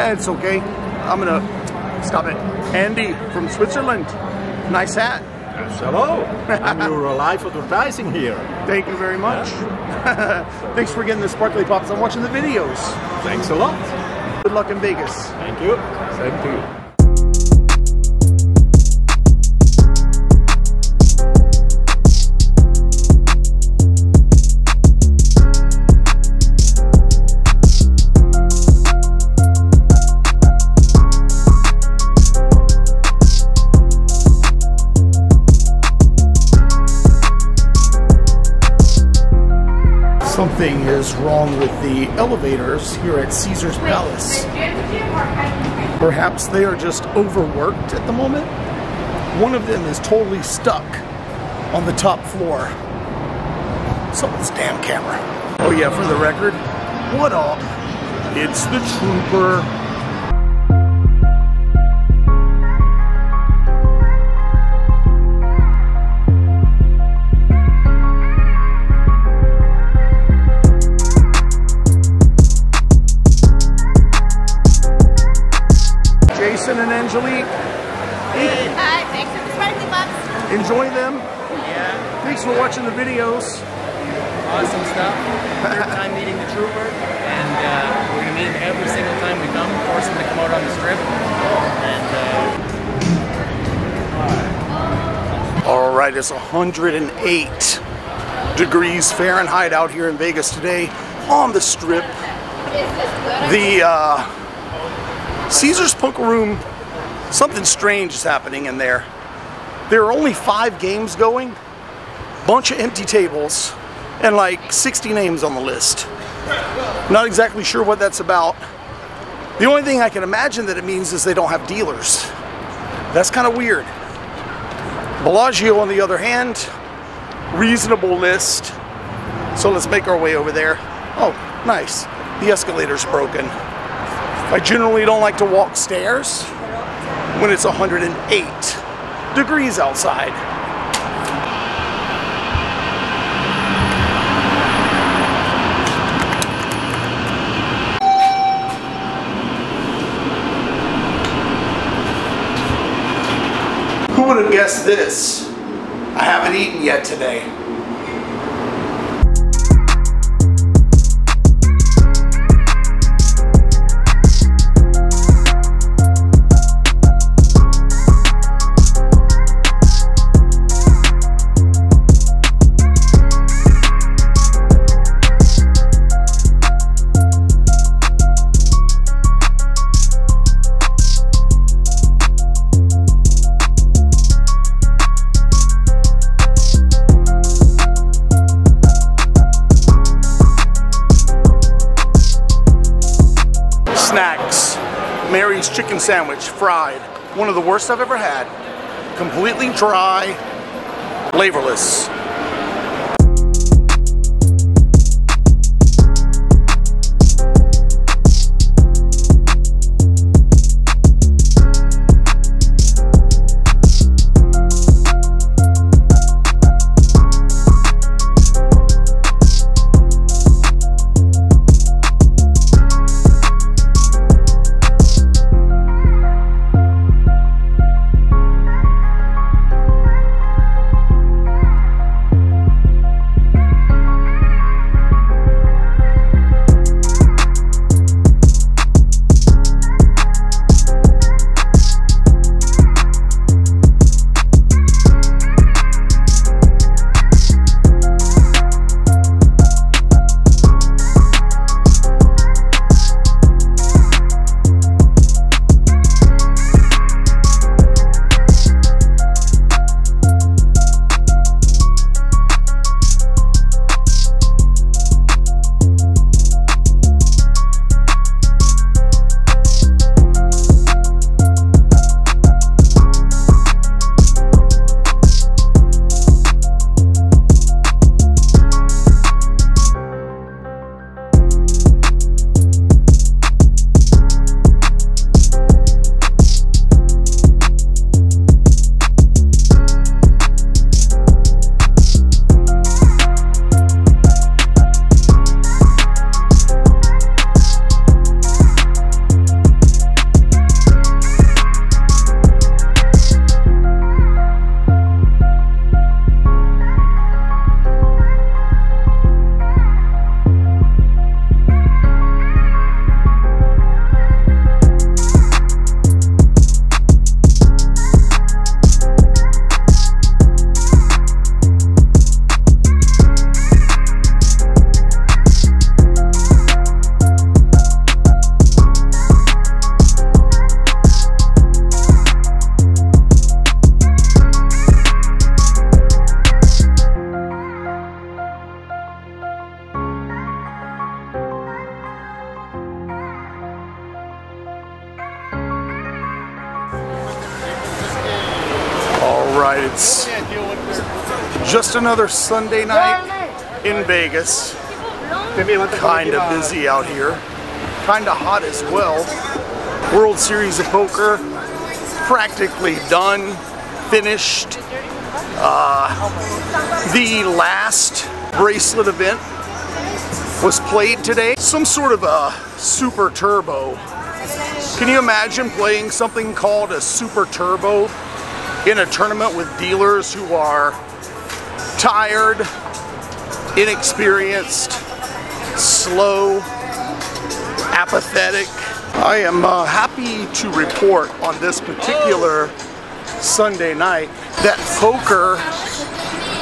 Yeah, it's okay. I'm gonna stop it. Andy from Switzerland. Nice hat. Yes, hello. And you're a live advertising here. Thank you very much. Yeah. Thanks for getting the sparkly pops. I'm watching the videos. Thanks a lot. Good luck in Vegas. Thank you. Same to you. Something is wrong with the elevators here at Caesar's Palace. Perhaps they are just overworked at the moment. One of them is totally stuck on the top floor. Someone's damn camera. Oh yeah, for the record, what up? It's the Trooper. And Angelique. Hi, thanks for the sparkly pops. Enjoy them. Yeah. Thanks for watching the videos. Awesome stuff. Third time meeting the Trooper, and we're gonna meet him every single time we come, force him to come out on the strip. And all right, it's 108 degrees Fahrenheit out here in Vegas today on the strip. The Caesar's Poker Room, something strange is happening in there. There are only 5 games going, bunch of empty tables, and like 60 names on the list. Not exactly sure what that's about. The only thing I can imagine that it means is they don't have dealers. That's kind of weird. Bellagio, on the other hand, reasonable list. So let's make our way over there. Oh, nice. The escalator's broken. I generally don't like to walk stairs when it's 108 degrees outside. Who would have guessed this? I haven't eaten yet today. Chicken sandwich, fried. One of the worst I've ever had. Completely dry, flavorless. side. It's just another Sunday night in Vegas. Kind of busy out here. Kind of hot as well. World Series of Poker practically done, finished. The last bracelet event was played today. Some sort of a super turbo. Can you imagine playing something called a super turbo in a tournament with dealers who are tired, inexperienced, slow, apathetic? I am happy to report on this particular Sunday night that poker,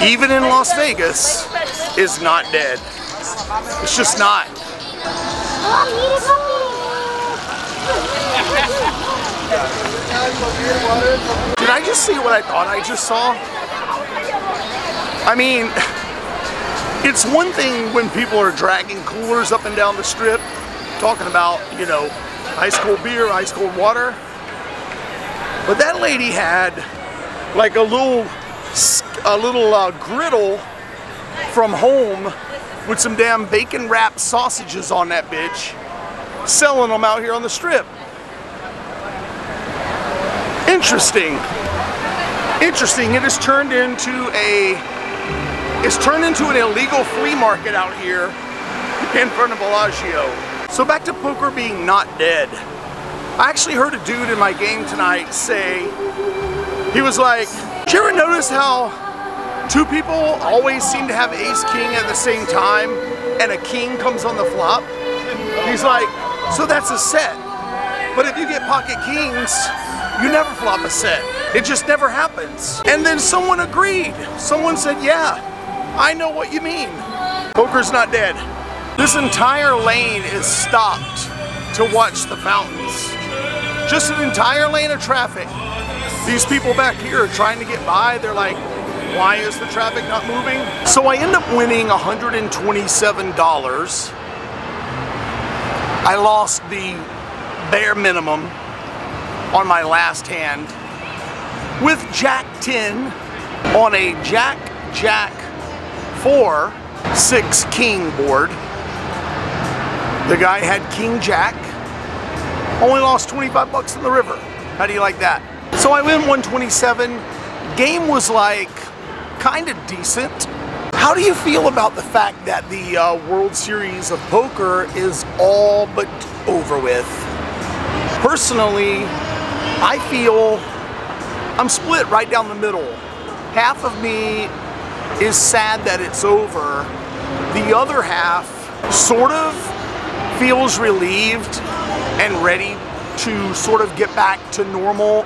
even in Las Vegas, is not dead. It's just not. Did I just see what I thought I just saw? I mean, it's one thing when people are dragging coolers up and down the strip, talking about, you know, ice cold beer, ice cold water. But that lady had like a little griddle from home with some damn bacon wrapped sausages on that bitch, selling them out here on the strip. Interesting. Interesting. It has turned into an illegal flea market out here in front of Bellagio. So back to poker being not dead. I actually heard a dude in my game tonight say, he was like, did you ever notice how two people always seem to have ace king at the same time and a king comes on the flop? He's like, so that's a set. But if you get pocket kings, you never flop a set. It just never happens. And then someone agreed. Someone said, yeah, I know what you mean. Poker's not dead. This entire lane is stopped to watch the fountains. Just an entire lane of traffic. These people back here are trying to get by. They're like, why is the traffic not moving? So I end up winning $127. I lost the bare minimum on my last hand with Jack 10 on a Jack, Jack 4, 6 King board. The guy had King Jack. Only lost 25 bucks in the river. How do you like that? So I win 127. Game was like kind of decent. How do you feel about the fact that the World Series of Poker is all but over with? Personally, I feel I'm split right down the middle. Half of me is sad that it's over. The other half sort of feels relieved and ready to sort of get back to normal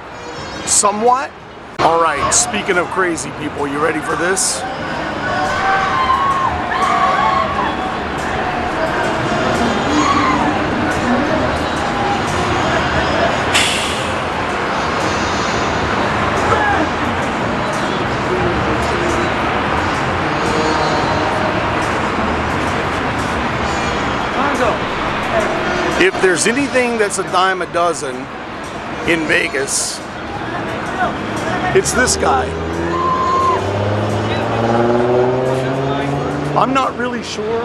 somewhat. All right, speaking of crazy people, you ready for this? If there's anything that's a dime a dozen in Vegas, it's this guy. I'm not really sure.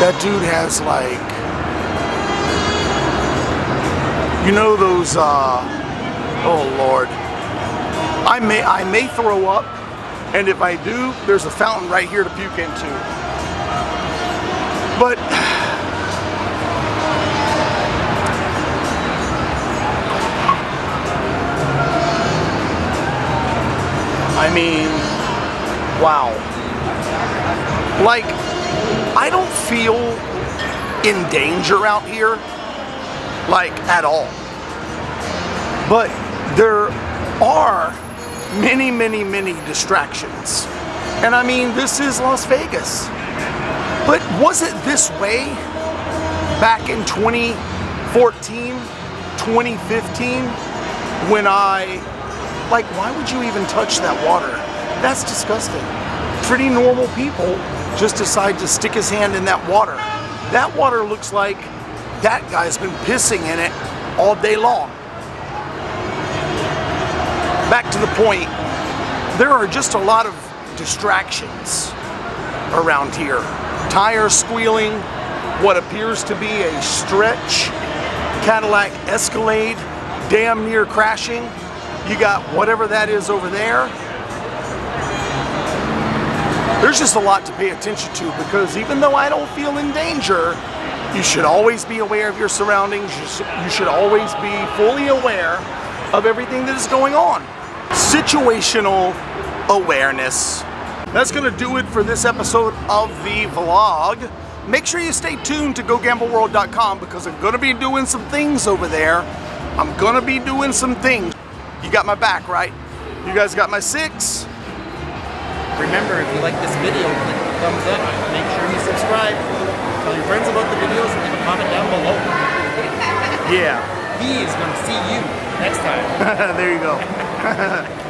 That dude has like, you know those, oh Lord, I may throw up, and if I do, there's a fountain right here to puke into. But I mean, wow. Like, I don't feel in danger out here. Like at all. But there are many, many, many distractions. And I mean, this is Las Vegas. But was it this way back in 2014, 2015, when I Like, why would you even touch that water? That's disgusting. Pretty normal people just decide to stick his hand in that water. That water looks like that guy's been pissing in it all day long. Back to the point, there are just a lot of distractions around here. Tires squealing, what appears to be a stretch Cadillac Escalade damn near crashing. You got whatever that is over there. There's just a lot to pay attention to, because even though I don't feel in danger, you should always be aware of your surroundings. You should always be fully aware of everything that is going on. Situational awareness. That's gonna do it for this episode of the vlog. Make sure you stay tuned to GoGambleWorld.com, because I'm gonna be doing some things over there. I'm gonna be doing some things. You got my back, right? You guys got my six? Remember, if you like this video, click the thumbs up. Make sure you subscribe. Tell your friends about the videos and leave a comment down below. Yeah. He is gonna see you next time. There you go.